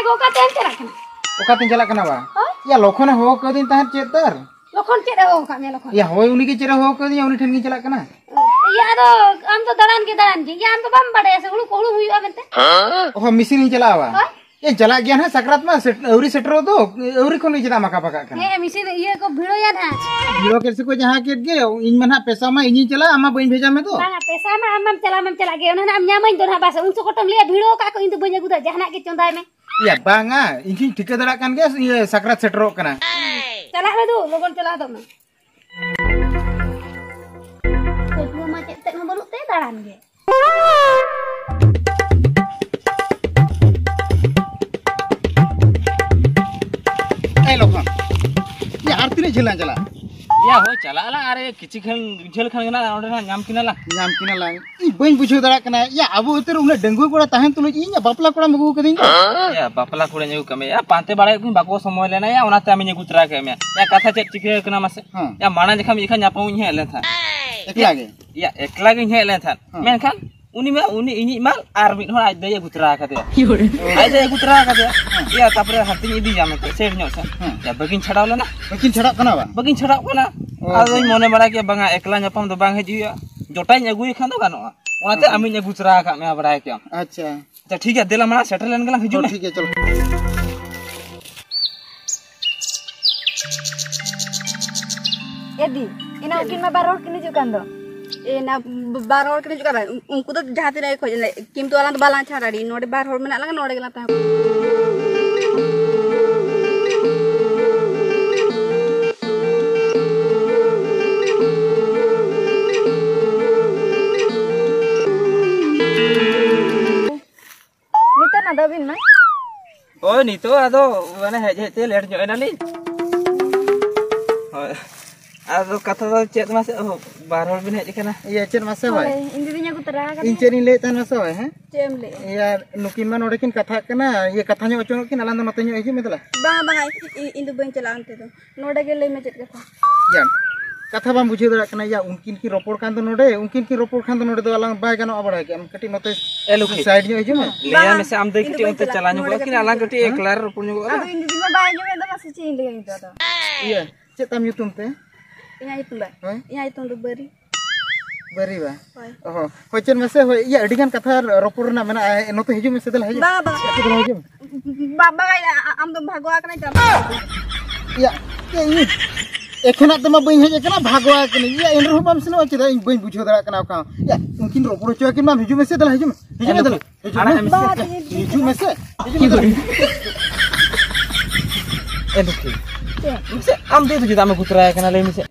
ego katen celak kana okaten celak kana ba ya lokhon ho ko din tahan chetar lokhon cheda ho ka me lokhon ya hoy uni ke cheda ho ko din uni then gi celak kana ya do am to dalan ge ya am to bam badaya se ulu ko ulu huyu aben te oh misin celak ba ya celak gyan ha sakrat ma auri setro do auri kon ge da maka pakak kana he misin ye ko bhiro ya na bhiro ke se ko jaha ket ge in man ha pesa ma in celak ama bain bheja me to na pesa ma am celak ge ona na am nyamain do na bas un sokotam liya bhiro ka ko in to bain aguda jahana ke chondai me ya banga ini dikit darakan guys ya sakrat setrok kana celak le du logon celak do ma ko ma tek ma baluk te daran ge eh logon ya artine jhelan chala ya ho chala la are kichi khan jhel khan na onde na nyam kinala bain bujhu dara kana ya abu uter ule dengu koda tahen tulo inya bapla koda mugu kadin ya bapla koda nyu kame ya pante bare bako somoy lena ya onate ami nyu tra kame ya katha chet chike kana mase ya mana jekham ikha nyapo iny helen tha ekla ge ya ekla ge helen tha menkan uni ma uni inyi mal ar min ho aj de gutra kade aj de gutra kade ya tapre hatin idi jam te ser nyo sa ya bagin chhadaw lena bagin chhadaw kana ba bagin chhadaw kana adoy mone bara ke banga ekla nyapam do bang hejiya jotanya agui khan do ganoa onate ami ne gutra ka me abrai ke acha ta thik ya dela mana settle len galang hijune thik ya chalo edi ina ukin ma baror kini jukan do ena baror kini jukan unku do jahate nai khoj kim to alang do balang chharari node baror mena lang node gela ta oh nito ado mane hej te late nyo enali ado katha do chet mase oh barhol bin hej kana iya chet mase hoy indinya gutra kana incherin le tan mase hoy ha chem le iya nukin man orekin katha kana iya katha nyo ochon kin alan do note nyo eji metla ba indu bain chalan te do node ge le me chet katha ya katha bam bujhe dara kana ya unkin ki ropor kan do node unkin ki ropor kan do node do alang bai gano abara ke am kati note eluki side nyo eji me leya me se am de kiti unte chalan nyo kin alang kati eklar ropor nyo ado indi ma bai nyo me do mase chin de ngi do iya chet am yutum te inya itu ba inya itu do bari bari ba oh hochen mase hoy iya adigan katha ropur na mena noto hiju me sedal haju ba ba am do bhagwa kana jam iya ini ekhana tama bain hej kana bhagwa kana iya enro bam sino chida in bain bujho dara kana ka iya mungkin ropur cho kin mam hiju me sedal haju hiju me se eduki am de jida me gutra kana le me se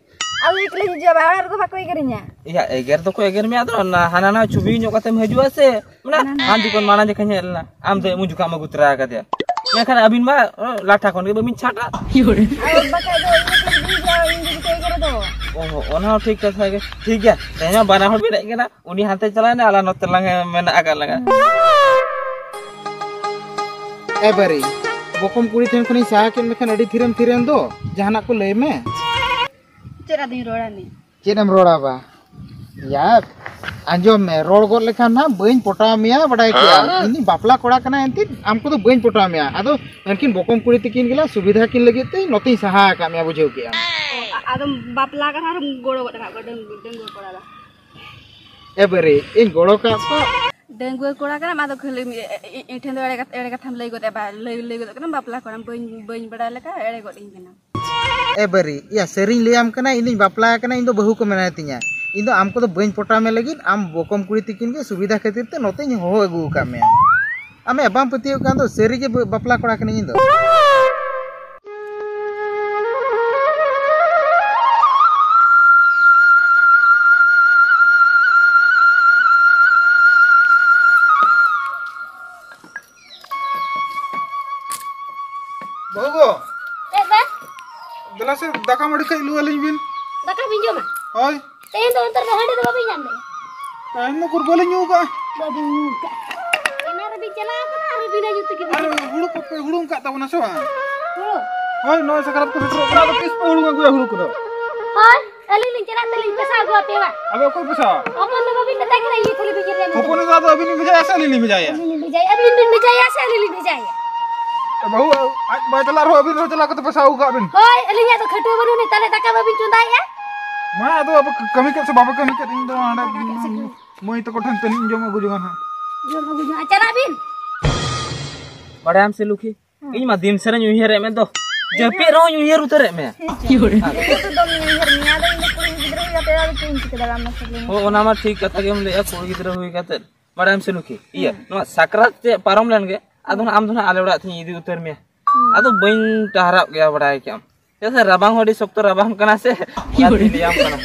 awik le jaba har ko bakoi garinya iya eger to ko eger me adro na hanana chubi nyo katem hejua se mana handi kon mana je khanya elna am de muju kama gutra ka de me khana abin ma latha kon ge bamin chata ki hore ab bakai do indi ko eger do oh ona thik ta thage thik ya tena bana hol be gena uni hante chala na ala notte langa men aga langa every bokom kuri ten kon saha ken me khan adi thiram thiram do jahana ko le me cera din roda ni cedam roda ba ya anjom me rod gor lekhan na bain potamia badai kya ini bapla koda kana entin amko to bain potamia ado enkin bokom kuri tikin gela subidha kin lagi te noti saha ka me bujheu kya ado bapla kana goro goda denggo koda la ebere in goro ka ko denggo koda kana ado khali ethen do ere katham lei goda ba lei goda kana bapla koda bain badai leka ere godin kana ebari ya sering liam kana ini bapla kana indo bahu ko menai tinya indo amko to bain potame lagi am bokom kuri tikin ge subidha khatir te note nyo ho agu ka me ame bam putio kan do seri ge bapla koda kana indo bogo Dalasan daka madu kai lu alin bin. Daka bin joma. Hoy. Ten do antar bahane do babin jande. Taim no kurgole nyuka. Babin nyuka. Enar bi jala kana ari bina jutu ki. Ari hulu ko hulu ka ta wona so. Hulu. Hoy no sakarat ko setro kara kis hulu ka gua hulu ko. Hoy, ali lin jara ali pesa gua pewa. Abe ko pesa. Amon no babin ta kira yi thuli bijire. Ko kono da babin bijaya sali li bijaya. Li bijaya abin bin bijaya sali li bijaya. Bahu bai telar ho bin ho telar ko tepa sauga bin. Hoi, alinya to khatua banu ni tale taka babin chundai ya. Ma ado ab kami ke sebab kami ke ing do ada. Moi to ko than tani jom agu jongan ha. Jom agu jongan acara bin. Badam se lukhi. Ing ma dim serang yuher me do. Jepi ro yuher utar me. Kiore. To dom yuher me ada ing ko gidro ya te ar tin ke dalam masle. Ho ona ma thik kata ke hum le ko gidro hui kate. Badam se lukhi. Iya, no sakrat te parom len ge. Adon am dona ale orat thi idi utar me ado bain taharap gaya badai kyam jese rabang hodi sokto rabang kana se hadi liam kana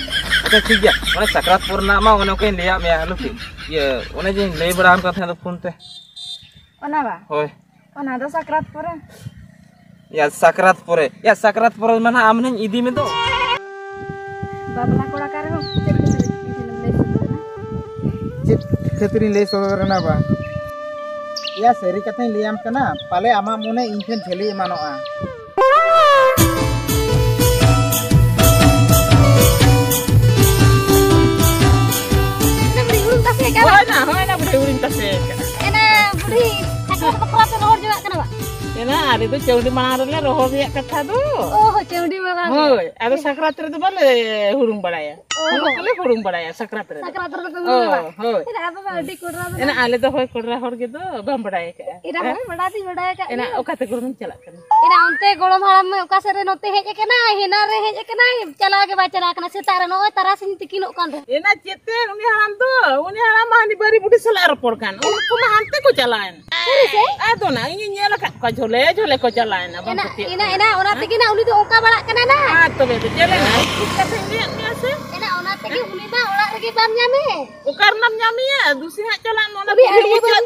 acha thik gaya mane sakrat purna ma one koin leya me alu thik ye one jin lei badam katha do phone te ona ba hoy ona do sakrat pore ya sakrat pore ya sakrat pore mana amne idi me do babla koda kare ho chip khatrin lei sorana ba ya seri katanya liam kena pale ama mune injen jeli manoa ena buri urung tase ka hoena buri urung tase ena buri sakrat pakrat rohor juga kena ba ena ari tu cheundi manar le rohor riak katha do oh cheundi manar hoi ado sakrat re tu bale hurung badaya oh kale hurung badaya sakrat re tu oh hoi ena apa adi kodra ena ale do hoi kodra hor ge do bam badaya ka ena hoi badaya ka ena okate golom chalak kana ena onte golom haram me oka sare note hej kana hena re hej kana chala ge ba chala kana seta re no tarasin tikinok kan ena chete uni haram do uni haram hani bari budi sala rapor kan unko ma hante ko chalaen se ado na ini nyela ka ka Jole ko jalan na bang putih. Ina ona tegi na uli tu oka balak kana na. Ah tobe tu jalan na. Kita sendiri biasa. Ina ona tegi uli ba ola tegi bam nyami. Ukar nam nyami ya dusi hak jalan ona mucat.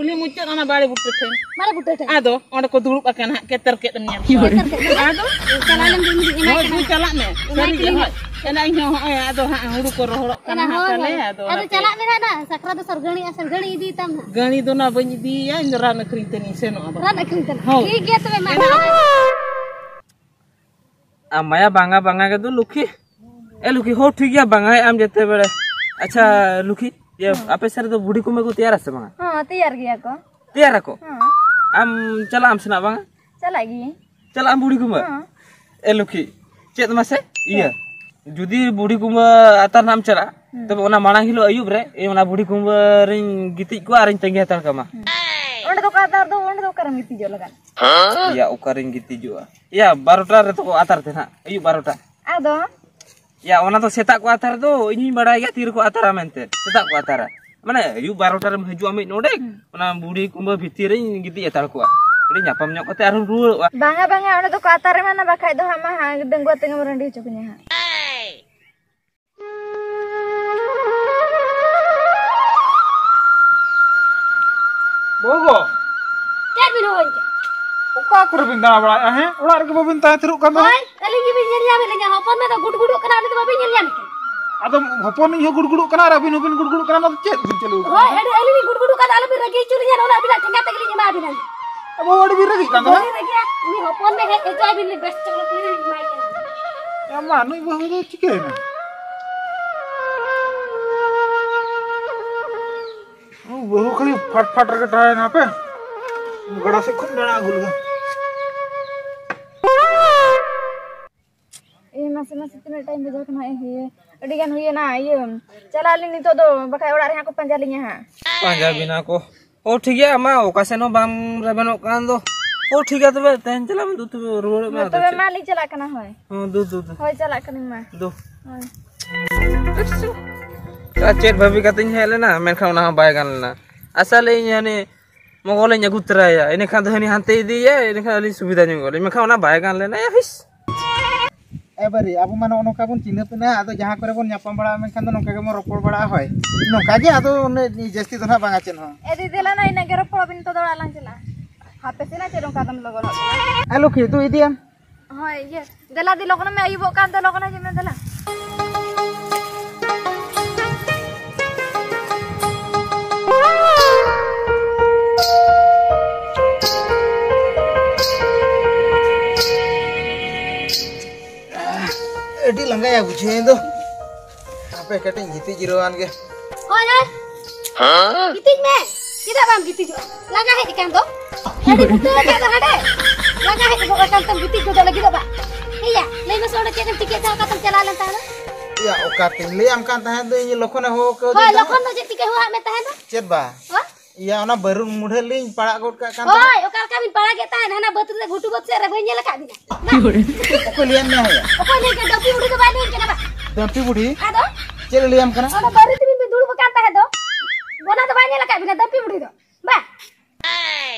Uli mucat ana bari butut ten. Mara butut ten. Ado ona ko duruk akan hak keter ket nyami. Ado jalan dem ina. Oh jalan me. Sari jalan. Ina inyo ado hak huru ko rohorok kana kale ado. Ado jalan me na sakrat sargani sargani idi tam. Gani do na banyi di ya indra na kriteni seno aba. Rana kriteni. Amaya banga banga ke tu Luki, Luki ho thik ya banga am jete bere. Acha Luki, ye ape sare to budi ko me ko tiyar ase banga. Ha tiyar gaya ko. Tiyar ko. Am chala am sena banga. Chala gi. Chala am budi ko me. Luki, chet mase? Iya. Judi budi ko me atar nam chala. Tapi ona manang hilo ayub re, e ona budi ko me ring gitik ko aring tenggi atar kama. Ondo ka atar do ondo ka ramiti jo lagan. Ha? Ya ukaring giti jo. Ya barota re to atar tena. Ayu barota. Ado. Ya ona to setak ko atar do ini badai ga tir ko atara mente. Setak ko atara. Mane ayu barota re haju amit node. Ona budi kumba bhiti re giti atar ko. Ini nyapam nyok te arun ru. Banga banga ona to ko atar mana bakai do hama ha dengwa tengam rendi jo punya ha. Bogo. Cek bin hoj. Oka kur bin dana bala he. Ola rege babin ta tiruk kama. Hoi, ali gi bin nyeriam lenya hopon me ta gudguduk kana ali babin nyeriam. Adam hopon ni gudguduk kana rabin ubin gudguduk kana ta cek bin celu. Hoi, ali ni gudguduk kana ali bin rege curi nyen ola bin tengga tegli nyema bin. Abo wadi bin rege kana. Hoi rege ni hopon me he eja bin le best celu bin mai. Ya manu ibu hango cikena. Bahu kali fat-fat reka taya na pe gada se khun dana gulga e mas tina time bujau kana e adi gan huye na ye chala lini to do bakai oda re ha ko panja linya ha panja bina ko o thik ya ma oka seno bam rabeno kan do o thik ya tobe ten chala du tu ru ma tobe ma li chala kana hoy du hoy chala kana ma do hoy Cacet babi katanya helena, main kau naha bayakan lena. Asalnya ini mogolnya nyagut raya. Ini kan tuh ini hantai dia, ini kan ini subida nyenggol. Main kau naha bayakan lena ya his. Bari, abu mana orang kabun cinta tuh na atau jahat korepun nyapam bala main kan tuh nongka kemo ropol bala hoy. Nongka aja atau ini jesti tuh na bangacin ho. Di lana ini nggak ropol bin tuh doa lanjut lah. HP sih na cerong kadam logo. Halo gitu itu ya. Hoy yes, dala di logo na me ibu kan tuh logo na jamin dala. Edi langga ya bujhe do ape kating giti jiroan ge hoy ha giti me tidak bam giti jo langga he ikan do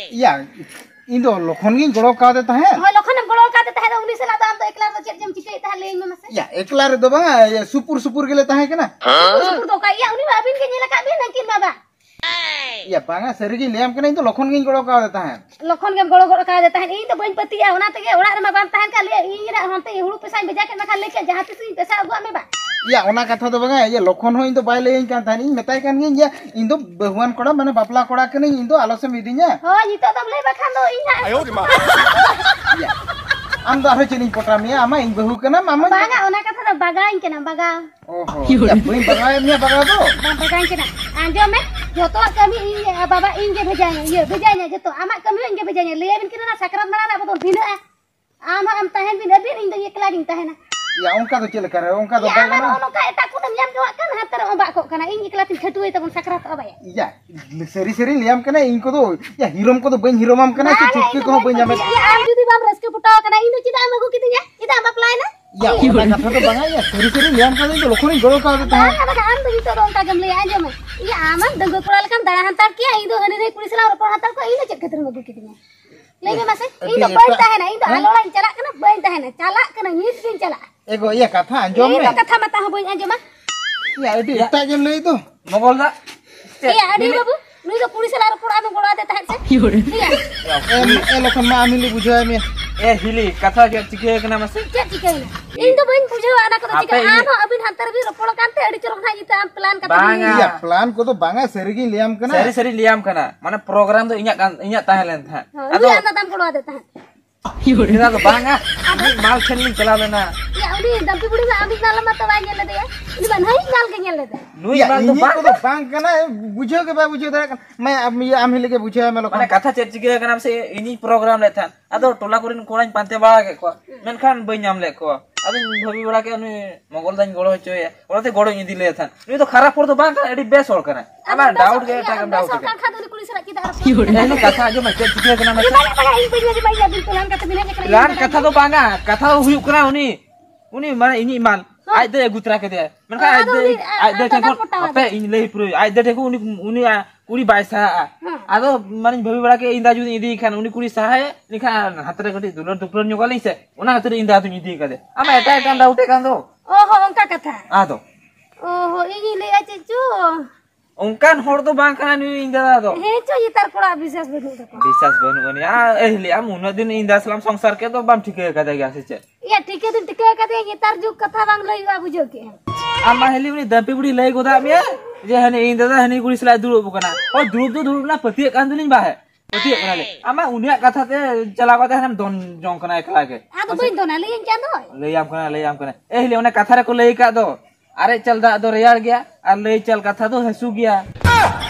Ya, Indo lokhon gin golok kade tahen. Hoi lokhon golok kade tahen uni selata am to eklar to cek jam cikai tahen lein mama se. Ya eklar do bang ya supur-supur gele tahen kana. Supur do ka ya uni babin ke nyela ka bin nangkin baba. Ya banga seri gin leam kana Indo lokhon gin golok kade tahen. Lokhon gin golok kade tahen Indo bain patia ona tege odak rema bang tahen ka le ingera honte hulu pesan beja kana le ke jahat itu pesa agua me ba. Ya ona katha do bang ya lokhon ho Indo bai lein kan tahen ing metai kan gin ya Indo behuan koda mana bapla koda kana Indo alosem idinya. Hoi Indo tam le bakhan ayo di mah. Ya. Am da hojini potramia ama ing behu kana mama. Baga ona katha da bagain kana baga. Oho. Ya buin bagain mia baga do. Bang bagain kana. Anjom me joto kami ini baba inge bejanya. Ye bejanya joto amak kami inge bejanya. Leyain kana sakrat mala da bodol bina. Ama am tahen bina bin ing da yeklading tahena. Ya onka do celekara onka do bagain. Ya ama onka eta kunam nyam jawak kan hatar ombak kok kana ing iklatin khaduai tabon sakrat obaya. Ya seri-seri liam kana ing ko do ya hirom ko do bain hiromam kana chukki ko bain jamet. Bang reske puto kana Indo cita am agu kitinya ita am apply na ya ona katha to bang ya seri-seri liam kana Indo lokhon golok kade tahen bang am to jito onka gam le anjom ya am dango koral kan dana hantar kia Indo ani re pulis la ropon hantar ko Indo chet khatron agu kitinya le me mase Indo bain tahen Indo alola in chalak kana bain tahen chalak kana nit din chalak ego ya katha anjom me Indo katha mata ho bain anjom ya adi eta gem le to mogol da ya adi babu nui do pulis la ropon am golade tahen se ya lokhon ma amili bujhai me hili katha ke chike kana mase che chike Indo bain bujhau ana ko chike ano abin hantar bi ropol kante adi chorok na ita am plan kata bang ya plan ko to banga serigi liam kana seri-seri liam kana mane program do inya kan inya tahelen tha ado ana dam ko ada tha ida do banga mal chen ni chala lena ya udi dampi budi na abin nala mata bang gele de ini ban hai ngal ke nyel de nui ban do bang kana bujhau ke ba bujhau dara mai am hili ke bujhau me lokana katha che chike kana mase ini program le tha ado tola korin korañ pante bala ke ko menkan bain nyam le ko adin bhabi bala ke uni mogol dañ golo hochoya orate golo ni dile than ni to kharap por to bang kana edi best hor kana ama doubt ke ta kan doubt ke ini katha aja macet dikira kana macet lan katha do banga katha huyuk kana uni mana ini iman ai de gutra ke de men ka ai de kan ape ini lehi pro ai de ko uni kuri baisa ado manin bhabi bala ke inda judi idi kan uni kuri sahay nikhan hatre gati dulon dukron nyokali se ona hatre inda tu idi kade ama eta kan daute kan do oho onka katha ado oho ini le ache chu onkan hor do bang kana ni inda do he chu itar pora bisas banu ni a ehli am una din inda salam sangsar ke to bam thike kade ge ase che ya thike din thike kade itar juk katha bang lai abu joke ama heli uni dampi budi lai goda me jehani inda jehani guri sela durup kana o durup do durup na patiya kan dunin ba he patiya kana le ama unia katha te chala kata nam don jong kana ekla ke ado bain dona le kan do le am kana eh le ona katha re ko le ka do are chal da do reyar gaya ar le chal katha do hesu gaya